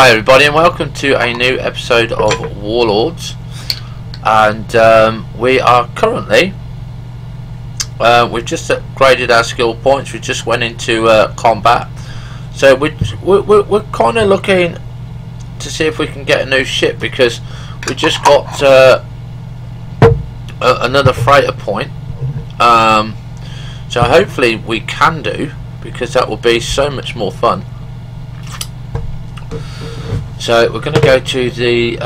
Hi everybody and welcome to a new episode of Warlords, and we are currently we've just upgraded our skill points. We just went into combat, so we're kind of looking to see if we can get a new ship, because we just got another freighter point, so hopefully we can do, because that will be so much more fun. So we're going to go to the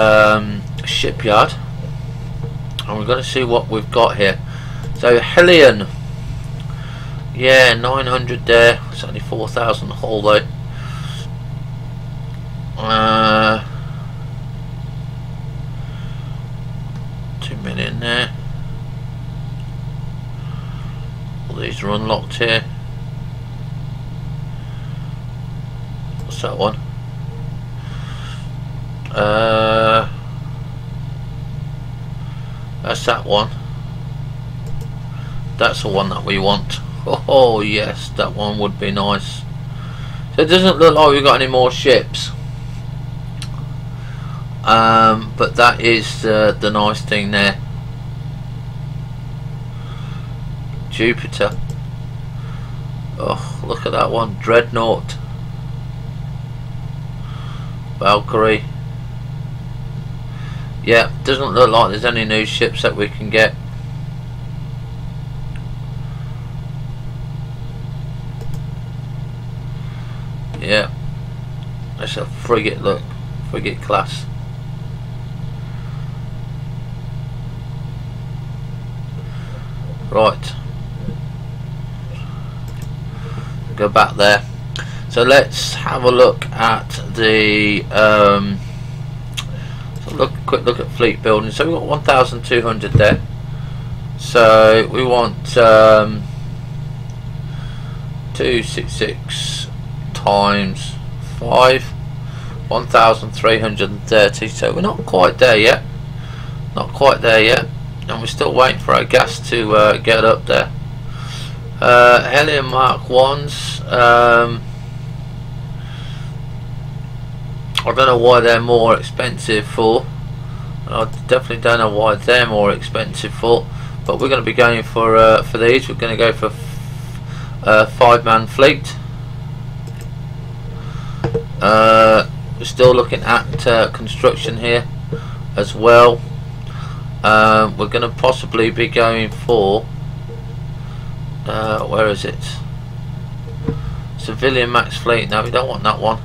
shipyard and we're going to see what we've got here. So Hellion, yeah, 900 there, it's only 4,000 hull though. $2 million there. All these are unlocked here. What's that one? That's that one. That's the one that we want. Oh yes, that one would be nice. So it doesn't look like we've got any more ships, but that is the nice thing there. Jupiter. Oh, look at that one. Dreadnought, Valkyrie. Yeah, doesn't look like there's any new ships that we can get. Yeah, that's a frigate, look, frigate class. Right, go back there. So let's have a look at the quick look at fleet building. So we've got 1,200 there, so we want 266 times 5, 1,330, so we're not quite there yet, and we're still waiting for our gas to get up there. Hellion Mark 1s, I don't know why they're more expensive for. I definitely don't know why they're more expensive for. But we're going to be going for these. We're going to go for five-man fleet. We're still looking at construction here as well. We're going to possibly be going for where is it? Civilian max fleet. No, we don't want that one.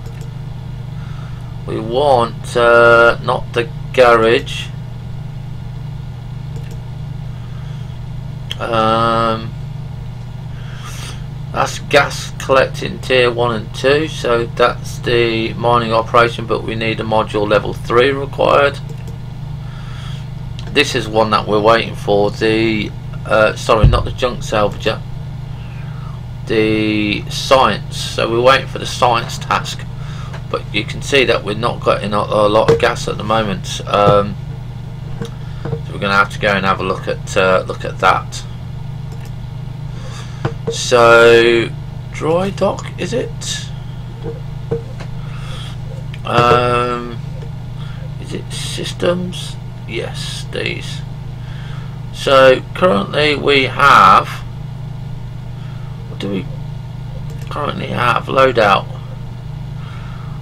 We want not the garage, that's gas collecting tier 1 and 2, so that's the mining operation, but we need a module level 3 required. This is one that we're waiting for, the sorry, not the junk salvager, the science. So we're waiting for the science task, but you can see that we're not getting a lot of gas at the moment, so we're going to have to go and have a look at that. So dry dock, is it? Is it systems? Yes, these. So currently we have, what do we currently have? Loadout.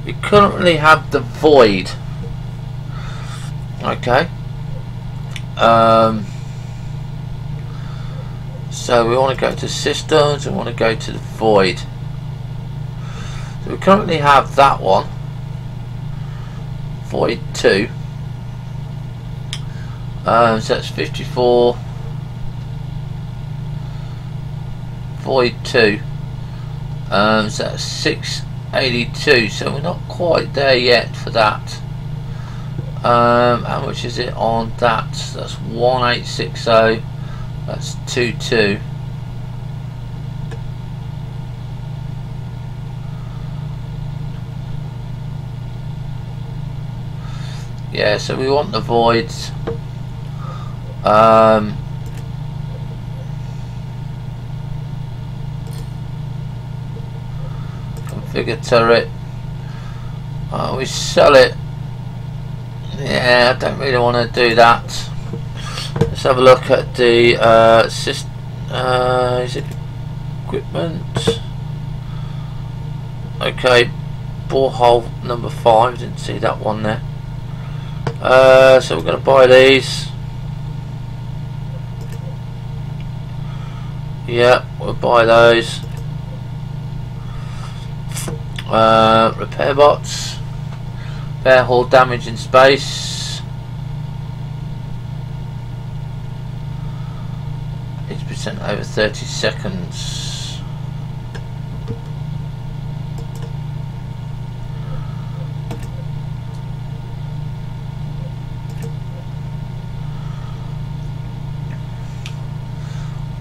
We currently have the void. Okay. So we want to go to systems. We want to go to the void. So we currently have that one. Void 2. So that's 54. Void 2. So that's 682, so we're not quite there yet for that. How much is it on that? That's 1860, that's 22. Yeah, so we want the voids. Configure turret. We sell it. Yeah, I don't really want to do that. Let's have a look at the is it equipment? Okay, borehole number 5. Didn't see that one there. So we're going to buy these. Yeah, we'll buy those. Repair bots. Bear hull damage in space. It's percent over 30 seconds.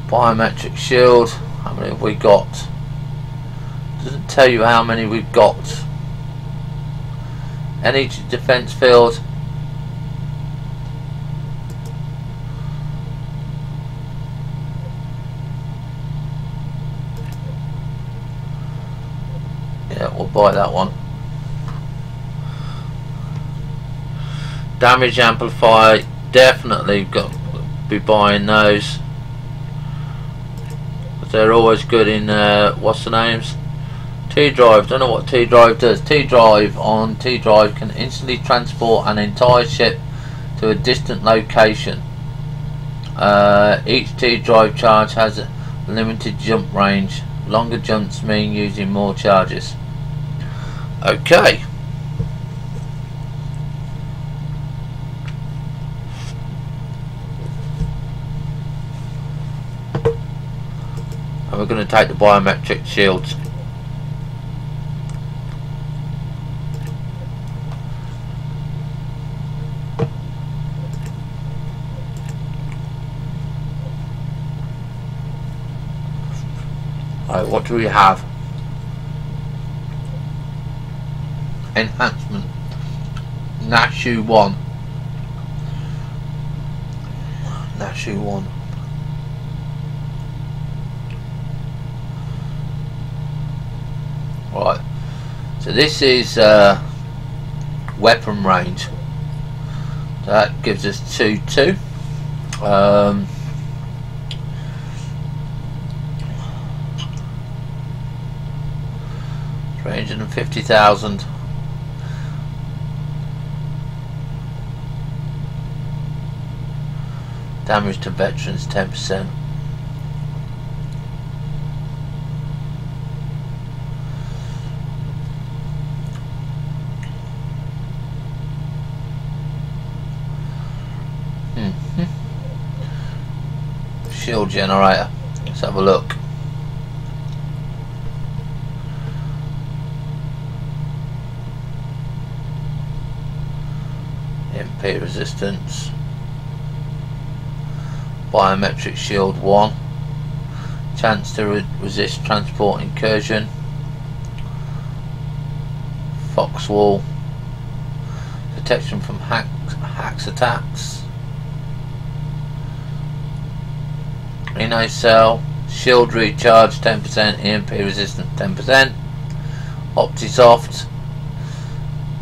Biometric shield. How many have we got? Doesn't tell you how many we've got. Energy defense field. Yeah, we'll buy that one. Damage amplifier, definitely got to be buying those. But they're always good in what's the names? T-Drive, don't know what T-Drive does. T-Drive on T-Drive can instantly transport an entire ship to a distant location. Each T-Drive charge has a limited jump range. Longer jumps mean using more charges. Okay. And we're going to take the biometric shields. What do we have? Enhancement. Nashu 1. Nashu 1. Right. So this is weapon range. That gives us 2-2. $350,000. Damage to veterans 10%. Shield generator. Let's have a look. Resistance. Biometric shield 1. Chance to resist transport incursion. Foxwall. Protection from hacks attacks. Inno cell. Shield recharge 10%. EMP resistance 10%. Optisoft.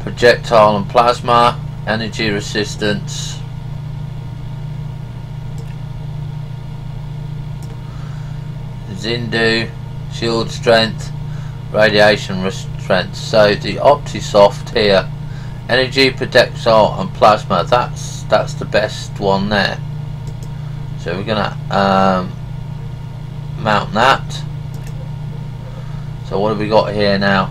Projectile and plasma. Energy resistance. Zindu. Shield strength. Radiation strength. So the Optisoft here. Energy, projectile and plasma. That's the best one there. So we're gonna mount that. So what have we got here now?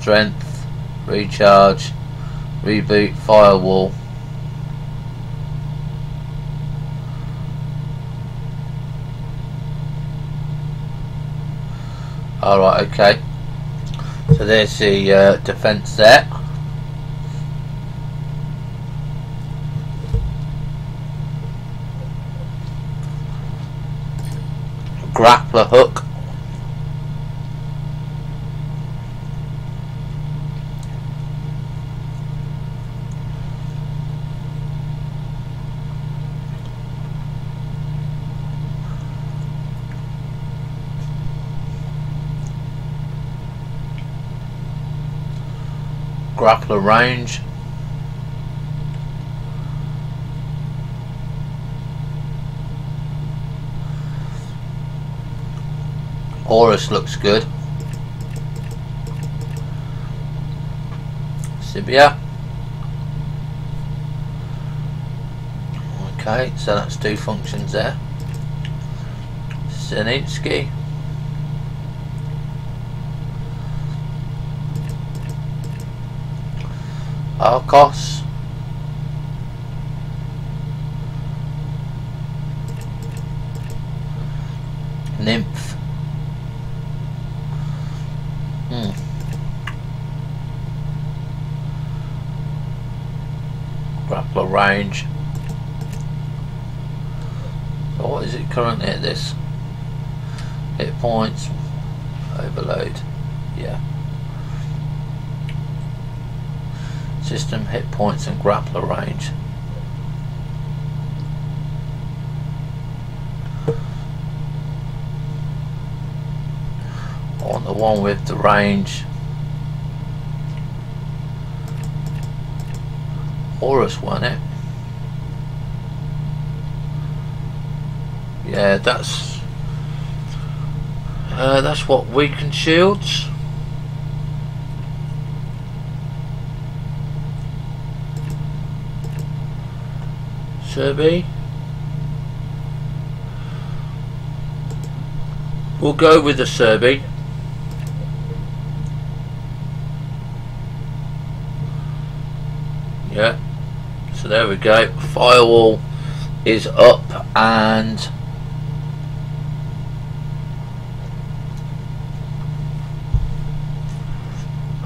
Strength, recharge, reboot, firewall. Alright, okay. So there's the defense there. Grappler hook. grappler range. Horus looks good. Sibia. Okay, so that's two functions there. Sinitsky. Arcos. Nymph. Grappler range. So what is it currently at this? Hit points. Overload. Yeah. System hit points and grappler range. On the one with the range, Horus won it. Yeah, that's what weakened shields. Derby. We'll go with the Serbi. Yeah, so there we go. Firewall is up and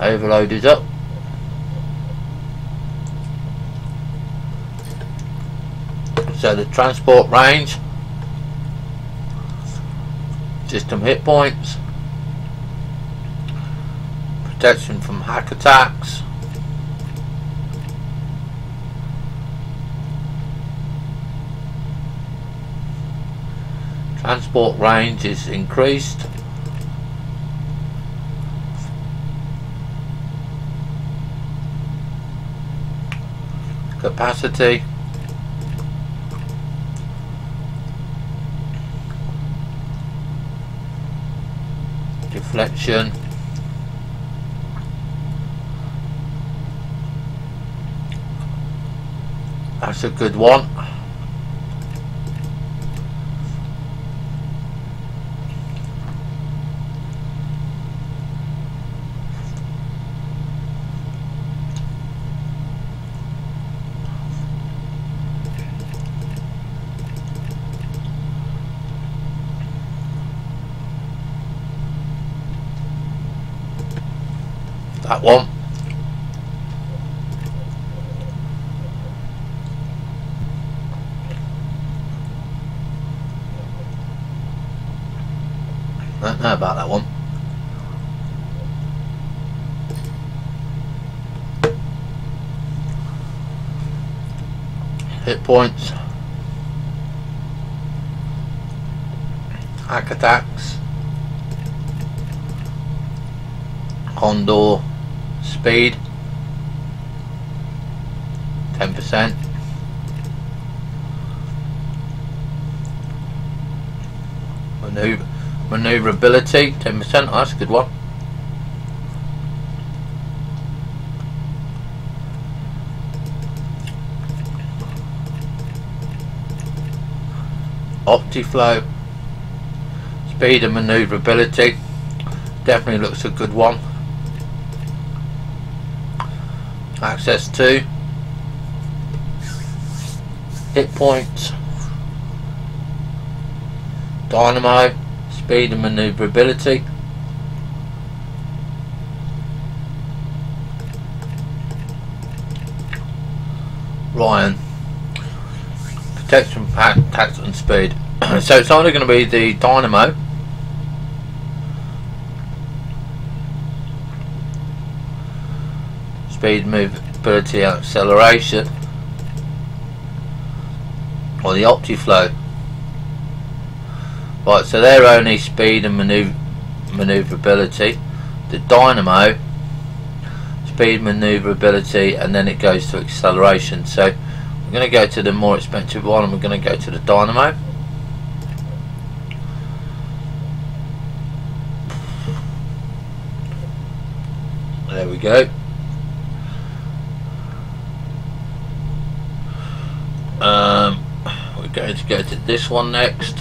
overload is up. So the transport range, system hit points, protection from hack attacks, transport range is increased. Capacity. Deflection, that's a good one. That one. I don't know about that one. Hit points. Hack attacks. Condor. Speed 10%. Maneuverability 10%. Oh, that's a good one. Optiflow. Speed and maneuverability definitely looks a good one. Access to hit points, dynamo, speed and maneuverability, Ryan, protection, tax and speed. So it's only going to be the dynamo. Speed, movability, and acceleration, or the Optiflow. Right, so they're only speed and manoeuvrability. The dynamo, speed, maneuverability, and then it goes to acceleration. So I'm going to go to the more expensive one, and we're going to go to the dynamo. There we go. We're going to go to this one next.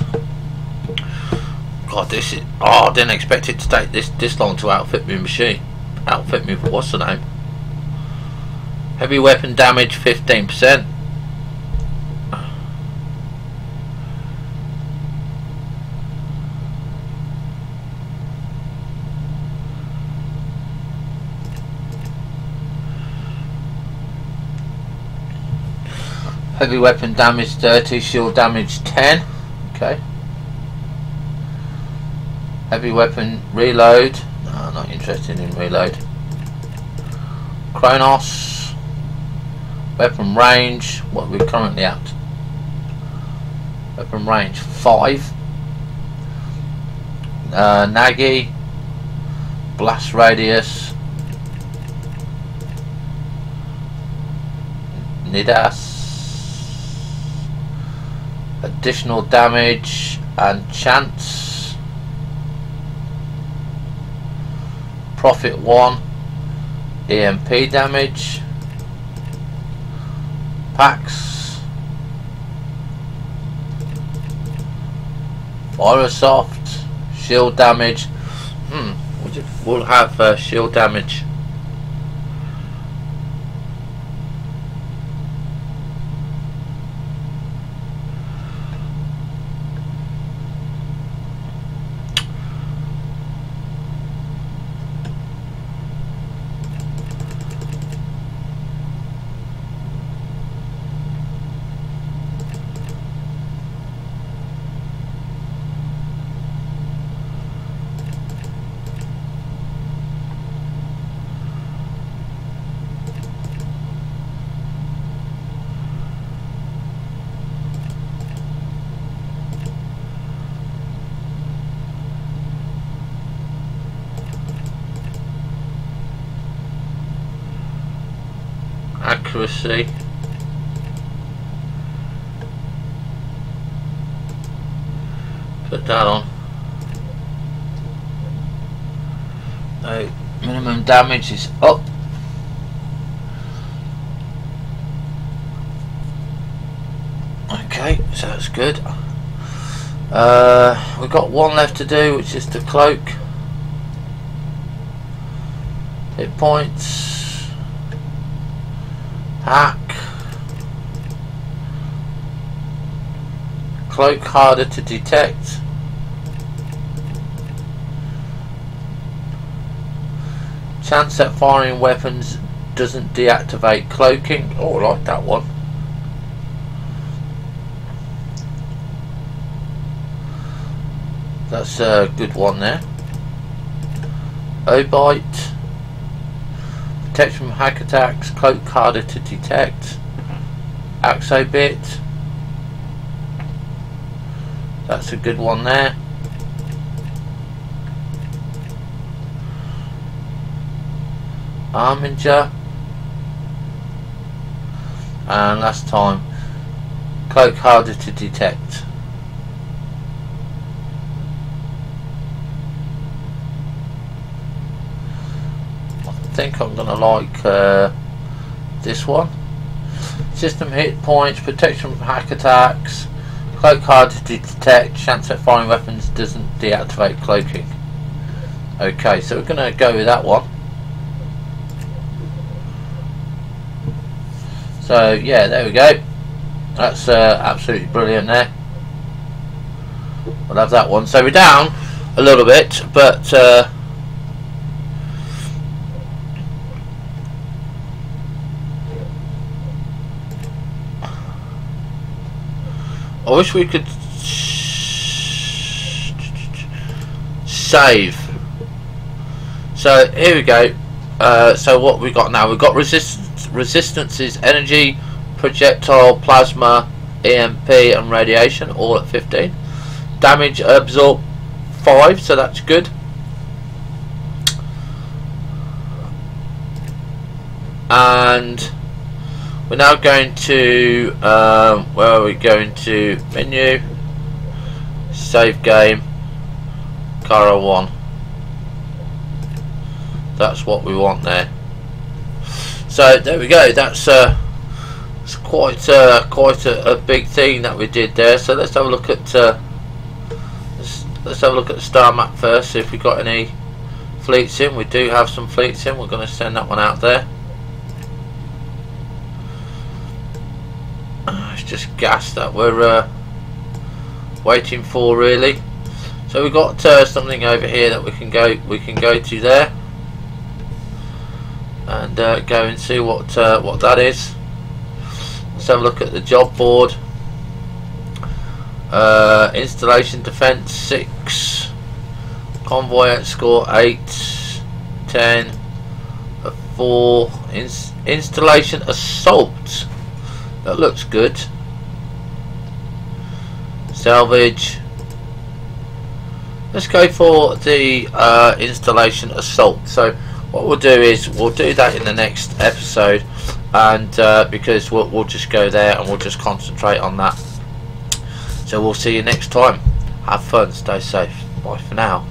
God, this is, oh, I didn't expect it to take this long to outfit me machine. Outfit me, what's the name? Heavy weapon damage 15%. Heavy weapon damage 30, shield damage 10. Okay. Heavy weapon reload. No, not interested in reload. Chronos. Weapon range. What are we currently at? Weapon range 5. Nagi. Blast radius. Nidas. Additional damage and chance. Profit 1. EMP damage. Packs. Pyrosoft. Shield damage. We'll have shield damage. Accuracy. Put that on. No, minimum damage is up. Okay, so that's good. We've got one left to do, which is the cloak. Hit points. Hack. Cloak harder to detect. Chance at firing weapons doesn't deactivate cloaking. Oh, I like that one. That's a good one there. Obite. Protect from hack attacks, cloak harder to detect. Axobit. That's a good one there. Arminger. And last time, cloak harder to detect. I think I'm gonna like this one. System hit points, protection from hack attacks, cloak hard to detect, chance at firing weapons doesn't deactivate cloaking. Okay, so we're gonna go with that one. So yeah, there we go. That's absolutely brilliant there. We'll have that one. So we're down a little bit, but I wish we could save. So here we go. So what we got now? We've got resistances, energy, projectile, plasma, EMP, and radiation, all at 15. Damage absorb 5, so that's good. and we're now going to where are we going to? Menu, save game, Kara 1. That's what we want there. So there we go. That's it's quite a big thing that we did there. So let's have a look at let's have a look at the star map first. See if we got any fleets in. We do have some fleets in. We're going to send that one out there. It's just gas that we're waiting for, really. So we've got something over here that we can go to there and go and see what that is. Let's have a look at the job board. Installation defense 6, convoy at score 8, 10, 4. Installation assault. That looks good. Salvage. Let's go for the installation assault. So what we'll do is we'll do that in the next episode, and because we'll just go there and we'll just concentrate on that. So we'll see you next time. Have fun, stay safe. Bye for now.